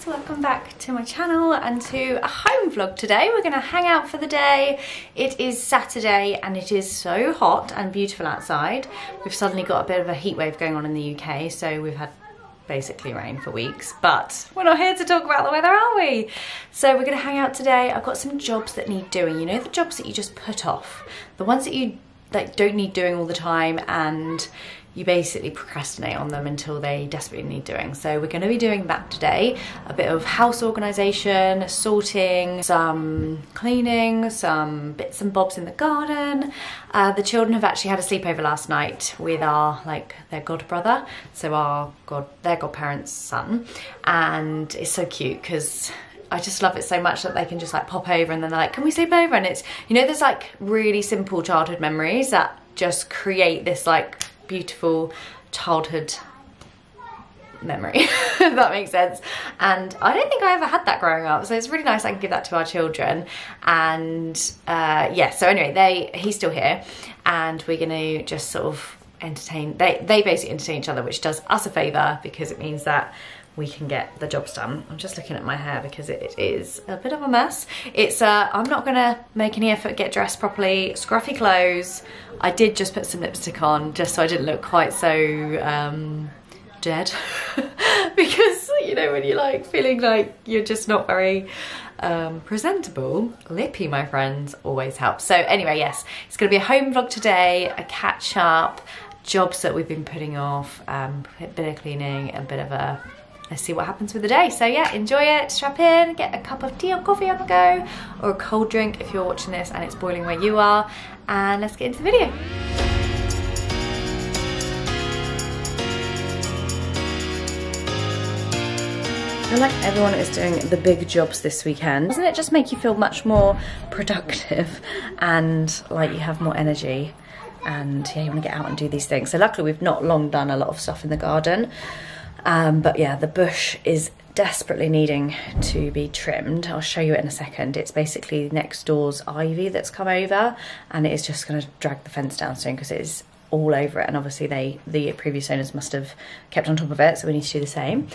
guys, welcome back to my channel and to a home vlog today. We're going to hang out for the day. It is Saturday and it is so hot and beautiful outside. We've suddenly got a bit of a heat wave going on in the UK, so we've had basically rain for weeks, but we're not here to talk about the weather, are we? So we're going to hang out today. I've got some jobs that need doing, you know, the jobs that you just put off, the ones that you like don't need doing all the time and you basically procrastinate on them until they desperately need doing. So we're going to be doing that today. A bit of house organisation, sorting, some cleaning, some bits and bobs in the garden. The children have actually had a sleepover last night with our, their godbrother, so their godparents' son. And it's so cute because I just love it so much that they can just pop over and then they're like, can we sleep over? And it's, you know, there's really simple childhood memories that just create this beautiful childhood memory, if that makes sense. And I don't think I ever had that growing up, so it's really nice I can give that to our children. And yeah, so anyway, he's still here and we're gonna just sort of entertain, they basically entertain each other, which does us a favor because it means that we can get the jobs done. I'm just looking at my hair because it is a bit of a mess. It's I'm not gonna make any effort, get dressed properly, scruffy clothes. I did just put some lipstick on just so I didn't look quite so dead because, you know, when you're feeling like you're just not very presentable, lippy, my friends, always helps. So anyway, yes, it's gonna be a home vlog today, a catch up, jobs that we've been putting off, a bit of cleaning, a bit of a let's see what happens with the day. So yeah, enjoy it, strap in, get a cup of tea or coffee on the go, or a cold drink if you're watching this and it's boiling where you are, and let's get into the video. I like everyone is doing the big jobs this weekend. Doesn't it just make you feel much more productive and like you have more energy and yeah, you want to get out and do these things. So luckily we've not long done a lot of stuff in the garden. But yeah, the bush is desperately needing to be trimmed. I'll show you it in a second. It's basically next door's ivy that's come over and it is just going to drag the fence down soon because it is all over it, and obviously the previous owners must have kept on top of it, so we need to do the same.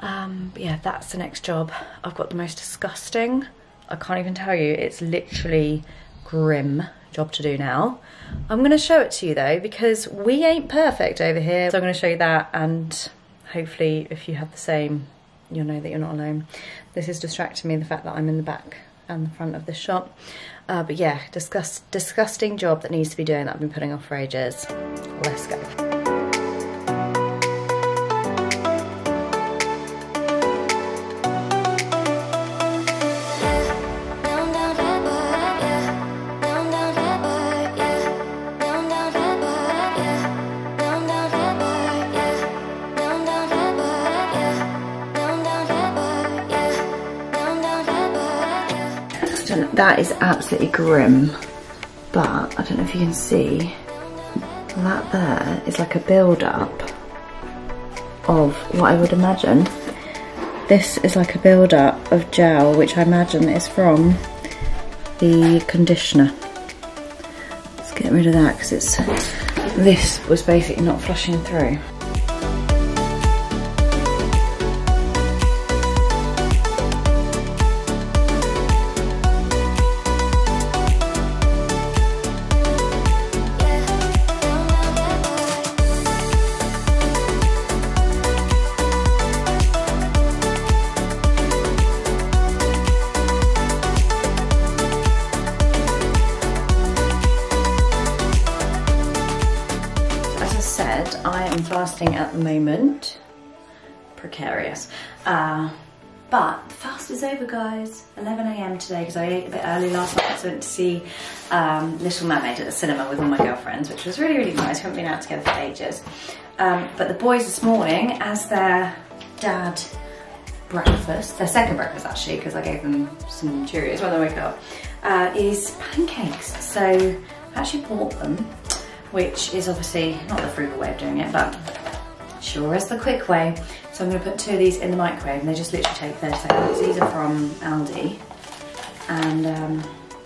But yeah, that's the next job. I've got the most disgusting, I can't even tell you, it's literally grim job to do now. I'm going to show it to you though because we ain't perfect over here, so I'm going to show you that, and hopefully if you have the same, you'll know that you're not alone. This is distracting me, the fact that I'm in the back and the front of this shop. But yeah, disgusting job that needs to be doing that I've been putting off for ages. Let's go. That is absolutely grim, but I don't know if you can see, that there is like a build-up of what I would imagine. This is like a build-up of gel, which I imagine is from the conditioner. Let's get rid of that because this was basically not flushing through. Fasting at the moment, precarious, but the fast is over, guys. 11 AM today because I ate a bit early last night. So I went to see Little Mermaid at the cinema with all my girlfriends, which was really nice. We haven't been out together for ages. But the boys this morning, as their dad breakfast, their second breakfast actually, because I gave them some Cheerios when they woke up, is pancakes. So I actually bought them, which is obviously not the frugal way of doing it, but sure is the quick way. So I'm gonna put two of these in the microwave and they just literally take 30 seconds. These are from Aldi. And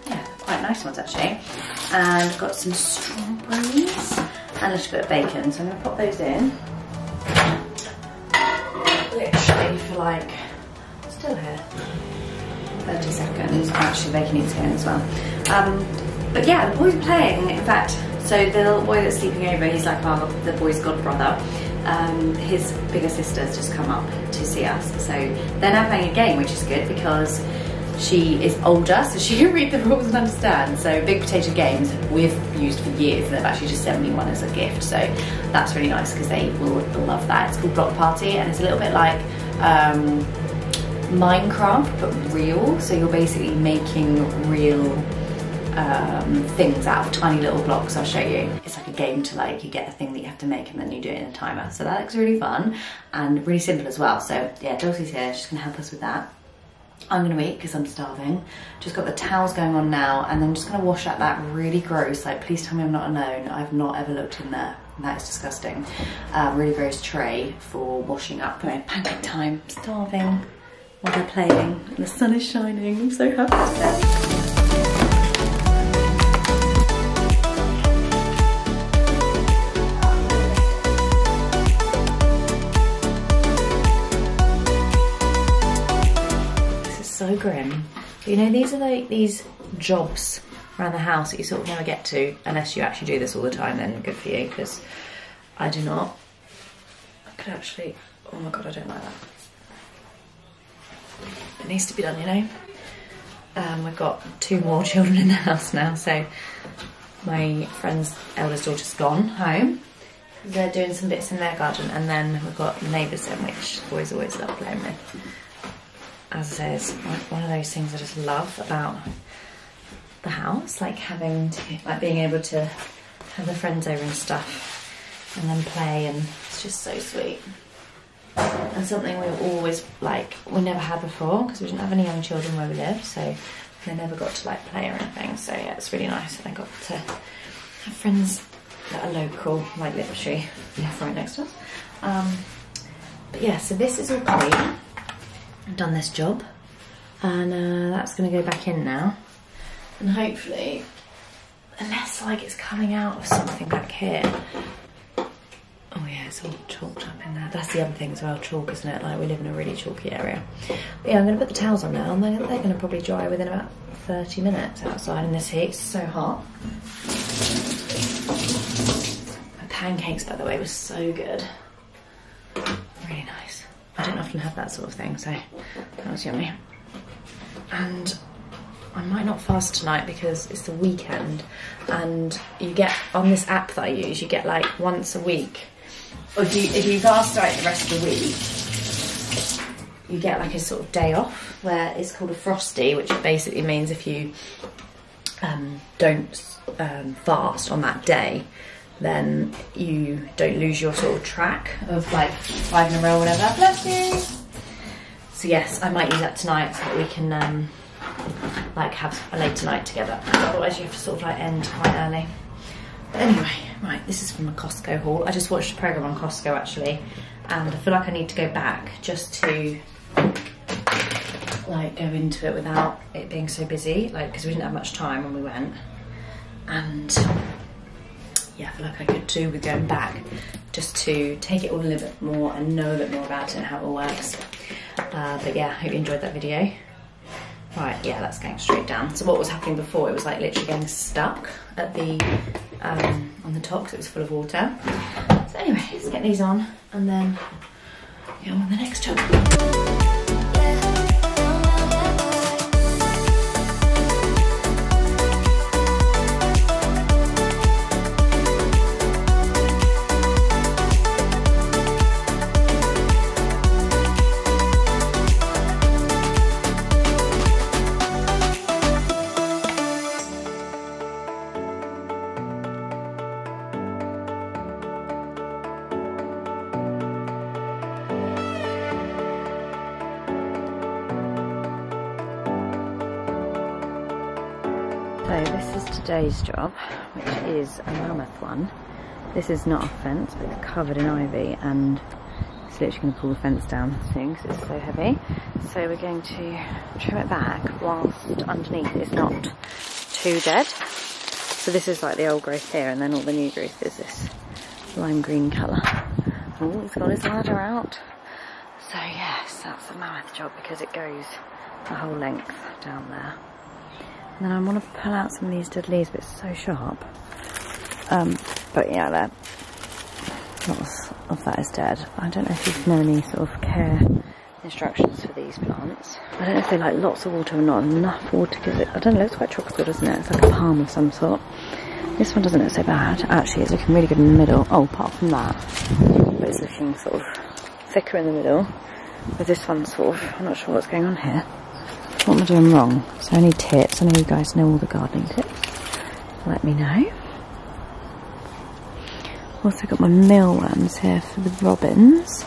yeah, quite nice ones actually. And I've got some strawberries and a little bit of bacon. So I'm gonna pop those in. Literally for still here. 30 seconds. Actually, they can eat here as well. But yeah, the boys are playing. In fact, so the little boy that's sleeping over, he's like our, the boy's godbrother. His bigger sister's just come up to see us. So they're now playing a game, which is good because she is older, so she can read the rules and understand. So Big Potato Games, we've used for years, and they've actually just sent me one as a gift. So that's really nice because they will love that. It's called Block Party, and it's a little bit like Minecraft, but real. So you're basically making real things out of tiny little blocks. I'll show you. It's like a game to like, you get a thing that you have to make and then you do it in a timer. So that looks really fun and really simple as well. So yeah, Dulcie's here, she's gonna help us with that. I'm gonna eat because I'm starving. Just got the towels going on now, and I'm just gonna wash out that really gross, like please tell me I'm not alone, I've not ever looked in there. That is disgusting. Really gross tray for washing up. Anyway, pancake time, starving while they're playing. And the sun is shining, I'm so happy today. So grim. But you know, these are like these jobs around the house that you sort of never get to unless you actually do this all the time, then good for you, because I do not. I could actually, oh my god, I don't like that. It needs to be done, you know. We've got 2 more children in the house now, so my friend's eldest daughter's gone home. They're doing some bits in their garden, and then we've got the neighbours in, which the boys always love playing with. As I say, it's like one of those things I just love about the house, like having to, like being able to have the friends over and stuff and then play, and it's just so sweet. And something we always, like, we never had before because we didn't have any young children where we lived, so they never got to like play or anything. So yeah, it's really nice, and I got to have friends that are local, like literally right next to us. But yeah, so this is all clean. I've done this job, and that's going to go back in now, and hopefully, unless like it's coming out of something back here. Oh yeah, it's all chalked up in there. That's the other thing as well, chalk, isn't it? Like we live in a really chalky area. But yeah, I'm going to put the towels on now, and they're going to probably dry within about 30 minutes outside in this heat. It's so hot. My pancakes, by the way, were so good. Really nice. I don't often have that sort of thing, so that was yummy. And I might not fast tonight because it's the weekend, and you get, on this app that I use, you get like once a week, or if you fast like the rest of the week, you get like a sort of day off where it's called a frosty, which basically means if you don't fast on that day, then you don't lose your sort of track of like 5 in a row or whatever. Bless you! So yes, I might use that tonight so that we can like have a later night together. Otherwise you have to sort of like end quite early. But anyway, right, this is from a Costco haul. I just watched a programme on Costco actually, and I feel like I need to go back just to like go into it without it being so busy, like because we didn't have much time when we went. And yeah, I feel like I could do with going back just to take it all a little bit more and know a bit more about it and how it all works. But yeah, I hope you enjoyed that video. Right, yeah, that's going straight down. So what was happening before, it was like literally getting stuck at the on the top because it was full of water. So anyway, let's get these on and then go on the next job. So this is today's job, which is a mammoth one. This is not a fence, but it's covered in ivy, and it's literally going to pull the fence down soon because it's so heavy. So we're going to trim it back whilst underneath it's not too dead. So this is like the old growth here, and then all the new growth is this lime green colour. Oh, it's got his ladder out. So yes, that's a mammoth job because it goes the whole length down there. And then I want to pull out some of these dead leaves, but it's so sharp. But yeah, lots of that is dead. I don't know if you've known any sort of care instructions for these plants. I don't know if they like lots of water or not enough water, because it, I don't know, it looks quite tropical, doesn't it? It's like a palm of some sort. This one doesn't look so bad. Actually, it's looking really good in the middle. Oh, apart from that. But it's looking sort of thicker in the middle. But this one's sort of, I'm not sure what's going on here. What am I doing wrong? So I need tips. I know you guys know all the gardening tips. Let me know. Also got my mealworms here for the robins.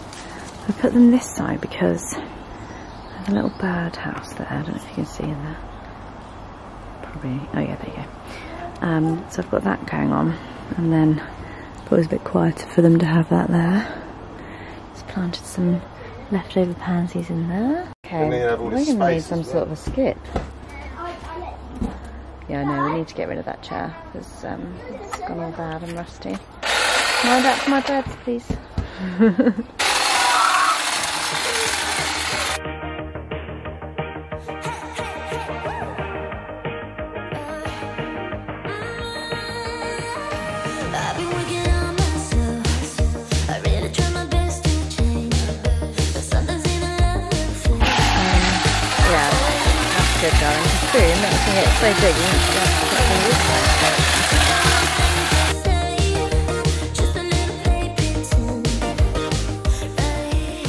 I put them this side because there's a little birdhouse there. I don't know if you can see in there. Probably, oh yeah, there you go. So I've got that going on, and then it's always a bit quieter for them to have that there. Just planted some leftover pansies in there. Okay, we're going to need some sort of a skip. Yeah, I know, we need to get rid of that chair because it's gone all bad and rusty. Mind out for my birds, please. Good going. It's food, making it so big, you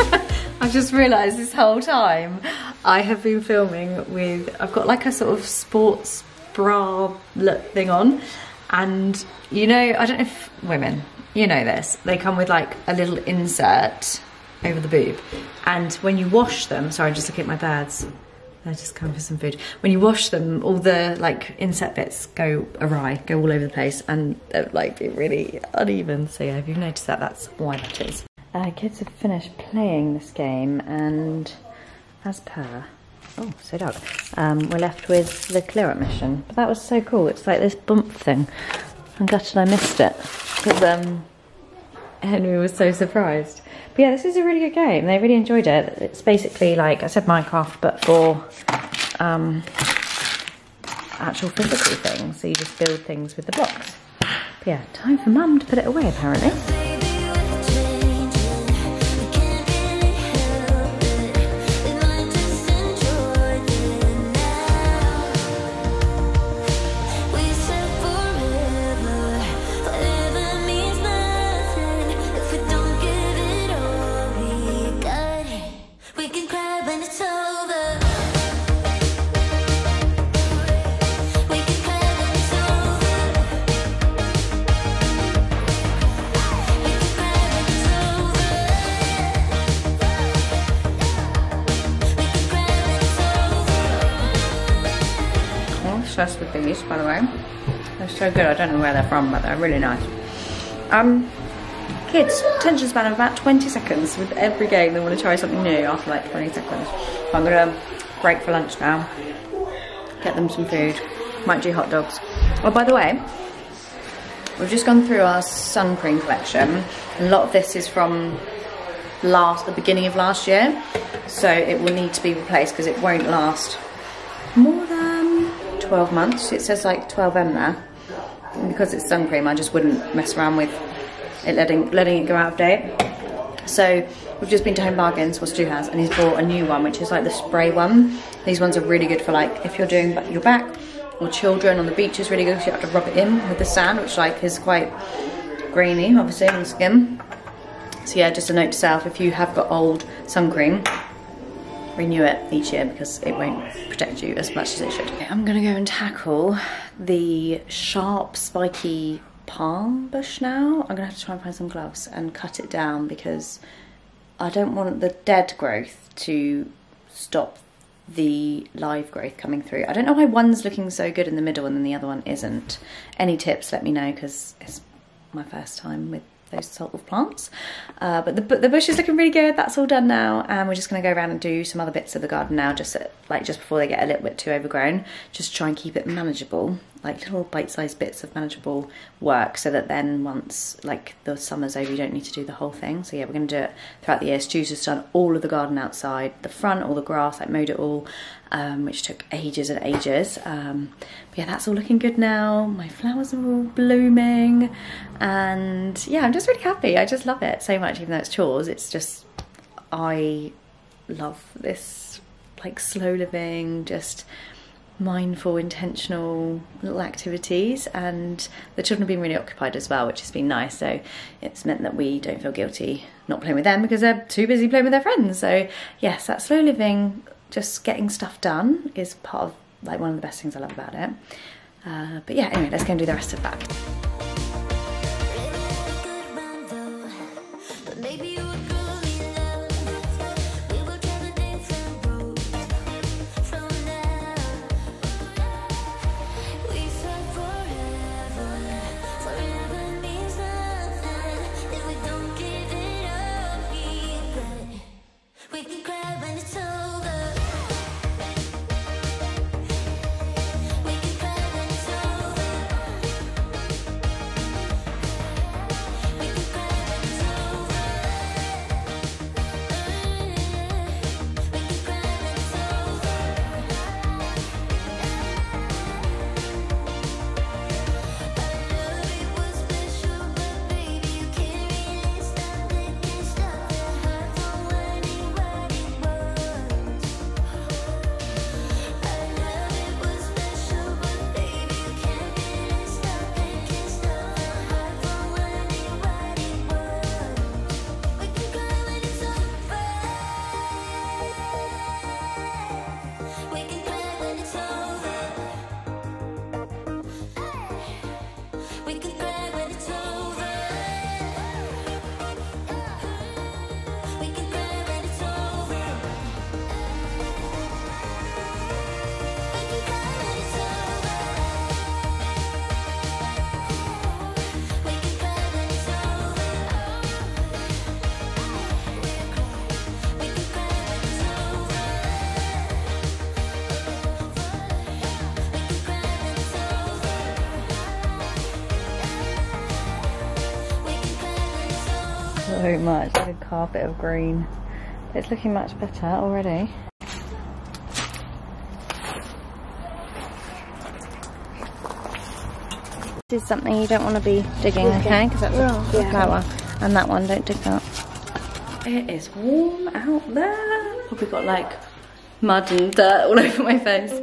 know? I've just realised this whole time I have been filming with, I've got like a sort of sports bra look thing on, and you know, I don't know if women, you know this, they come with like a little insert over the boob, and when you wash them, sorry, I'm just looking at my birds. They're just coming for some food. When you wash them, all the like inset bits go awry, go all over the place, and they're like really uneven. So yeah, if you've noticed that, that's why that is. Kids have finished playing this game, and as per, oh, so dark. We're left with the clear-up mission. But that was so cool. It's like this bump thing. I'm gutted I missed it because Henry was so surprised. But yeah, this is a really good game. They really enjoyed it. It's basically like, I said Minecraft, but for actual physical things. So you just build things with the blocks. But yeah, time for Mum to put it away apparently. Obsessed with these, by the way. They're so good. I don't know where they're from, but they're really nice. Kids, attention span of about 20 seconds with every game. They want to try something new after like 20 seconds. I'm gonna break for lunch now. Get them some food. Might do hot dogs. Oh, by the way, we've just gone through our sun cream collection. A lot of this is from the beginning of last year, so it will need to be replaced because it won't last more than 12 months. It says like 12M there, and because it's sun cream I just wouldn't mess around with it letting it go out of date. So we've just been to Home Bargains, what Stu has, and he's bought a new one which is like the spray one. These ones are really good for like if you're doing your back, or children on the beach is really good because you have to rub it in with the sand, which like is quite grainy obviously on the skin. So yeah, just a note to self, if you have got old sun cream, renew it each year because it won't protect you as much as it should. I'm gonna go and tackle the sharp spiky palm bush now. I'm gonna have to try and find some gloves and cut it down because I don't want the dead growth to stop the live growth coming through. I don't know why one's looking so good in the middle and then the other one isn't. Any tips, let me know, because it's my first time with those sort of plants. But the bush is looking really good. That's all done now, and we're just going to go around and do some other bits of the garden now, just before they get a little bit too overgrown, just try and keep it manageable like little bite-sized bits of manageable work, so that then once like the summer's over, you don't need to do the whole thing. So yeah, we're going to do it throughout the year. Stu's just done all of the garden outside, the front, all the grass, I mowed it all, which took ages and ages. But yeah, that's all looking good now. My flowers are all blooming, and yeah, I'm just really happy. I just love it so much, even though it's chores. It's just, I love this like slow living, just mindful, intentional little activities, and the children have been really occupied as well, which has been nice. So it's meant that we don't feel guilty not playing with them because they're too busy playing with their friends. So yes, that slow living, just getting stuff done, is part of like one of the best things I love about it. But yeah, anyway, let's go and do the rest of that. So much, like a carpet of green. It's looking much better already. This is something you don't want to be digging, okay? Because that's a flower. And that one, don't dig that. It is warm out there. Probably got like mud and dirt all over my face.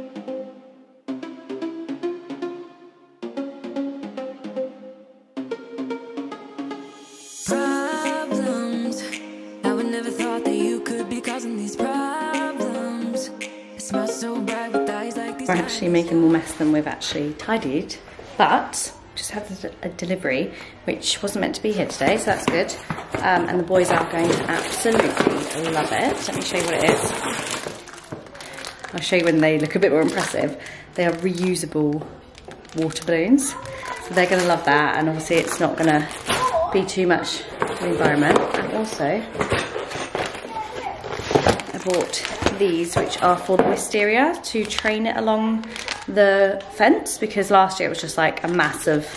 We're actually making more mess than we've actually tidied, but just had a delivery which wasn't meant to be here today, so that's good. And the boys are going to absolutely love it. Let me show you what it is. I'll show you when they look a bit more impressive. They are reusable water balloons, so they're going to love that, and obviously it's not going to be too much to the environment. And also I bought these, which are for the wisteria, to train it along the fence, because last year it was just like a mass of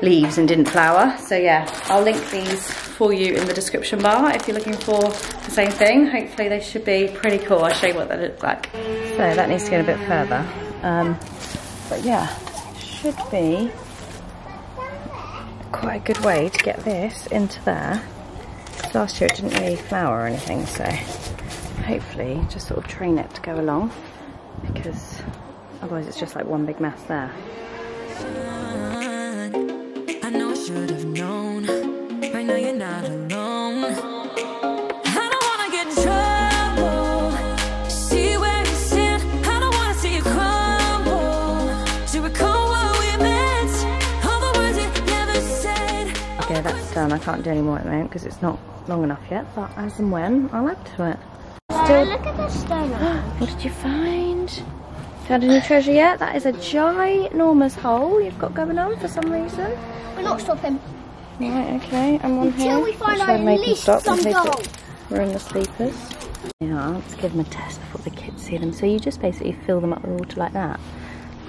leaves and didn't flower. So yeah, I'll link these for you in the description bar if you're looking for the same thing. Hopefully they should be pretty cool. I'll show you what they look like. So that needs to go a bit further, but yeah, should be quite a good way to get this into there. Last year it didn't really flower or anything, so hopefully just sort of train it to go along, because otherwise it's just like one big mess there. I know I should have known. Right now you're not alone. I don't want to get in trouble. See where you stand. I don't want to see you crumble. To recall what we meant. All the words you never said. Okay, that's done. I can't do any more at the moment because it's not long enough yet, but as and when, I'll add to it. Oh, look at the stone. What did you find? Found any treasure yet? That is a ginormous hole you've got going on for some reason. We're not stopping. Right, okay, I'm on here. Until we find our least some gold. We're in the sleepers. Yeah, let's give them a test before the kids see them. So you just basically fill them up with water like that,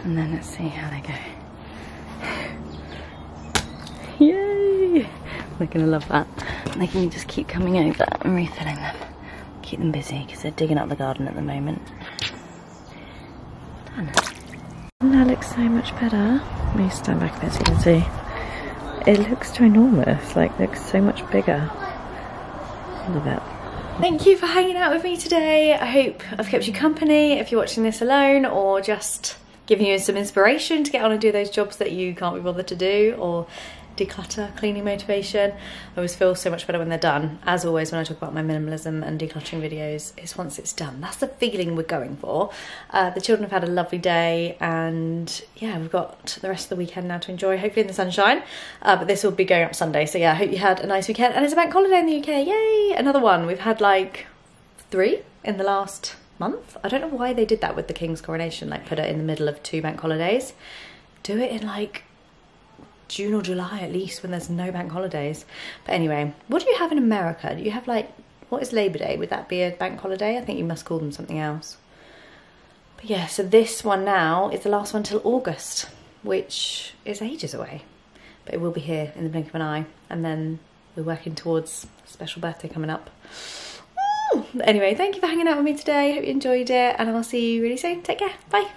and then let's see how they go. Yay! We're gonna love that. They can just keep coming over and refilling them. Keep them busy because they're digging up the garden at the moment. Done. That looks so much better. Let me stand back a bit so you can see. It looks ginormous, like looks so much bigger. Love it. Thank you for hanging out with me today. I hope I've kept you company if you're watching this alone, or just giving you some inspiration to get on and do those jobs that you can't be bothered to do, or declutter, cleaning motivation. I always feel so much better when they're done. As always, when I talk about my minimalism and decluttering videos, it's once it's done. That's the feeling we're going for. The children have had a lovely day, and yeah, we've got the rest of the weekend now to enjoy, hopefully in the sunshine. But this will be going up Sunday, so yeah, I hope you had a nice weekend. And it's a bank holiday in the UK, yay! Another one. We've had like 3 in the last month. I don't know why they did that with the King's coronation, like put it in the middle of 2 bank holidays. Do it in like June or July at least, when there's no bank holidays. But anyway, what do you have in America? Do you have like, what is Labor Day? Would that be a bank holiday? I think you must call them something else. But yeah, so this one now is the last one till August, which is ages away, but it will be here in the blink of an eye. And then we're working towards a special birthday coming up. Anyway, thank you for hanging out with me today. Hope you enjoyed it, and I'll see you really soon. Take care. Bye.